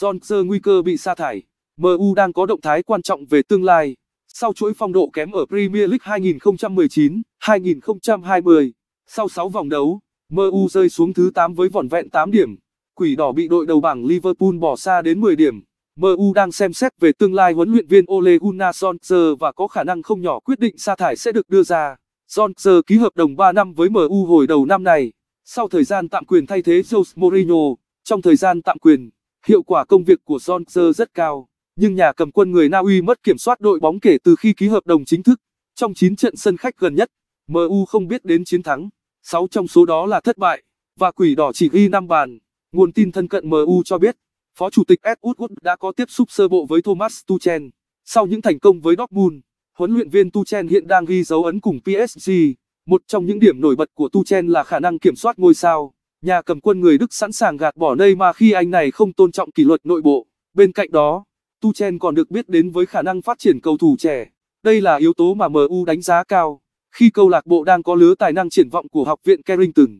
Solskjaer nguy cơ bị sa thải. MU đang có động thái quan trọng về tương lai. Sau chuỗi phong độ kém ở Premier League 2019-2020, sau 6 vòng đấu, MU rơi xuống thứ 8 với vỏn vẹn 8 điểm. Quỷ đỏ bị đội đầu bảng Liverpool bỏ xa đến 10 điểm. MU đang xem xét về tương lai huấn luyện viên Ole Gunnar Solskjaer và có khả năng không nhỏ quyết định sa thải sẽ được đưa ra. Solskjaer ký hợp đồng 3 năm với MU hồi đầu năm này, sau thời gian tạm quyền thay thế Jose Mourinho. Trong thời gian tạm quyền, hiệu quả công việc của Solskjaer rất cao, nhưng nhà cầm quân người Na Uy mất kiểm soát đội bóng kể từ khi ký hợp đồng chính thức. Trong 9 trận sân khách gần nhất, MU không biết đến chiến thắng, 6 trong số đó là thất bại, và Quỷ Đỏ chỉ ghi 5 bàn. Nguồn tin thân cận MU cho biết, Phó Chủ tịch Ed Woodward đã có tiếp xúc sơ bộ với Thomas Tuchel. Sau những thành công với Dortmund, huấn luyện viên Tuchel hiện đang ghi dấu ấn cùng PSG. Một trong những điểm nổi bật của Tuchel là khả năng kiểm soát ngôi sao. Nhà cầm quân người Đức sẵn sàng gạt bỏ Neymar khi anh này không tôn trọng kỷ luật nội bộ. Bên cạnh đó, Tuchel còn được biết đến với khả năng phát triển cầu thủ trẻ. Đây là yếu tố mà MU đánh giá cao, khi câu lạc bộ đang có lứa tài năng triển vọng của học viện Carrington.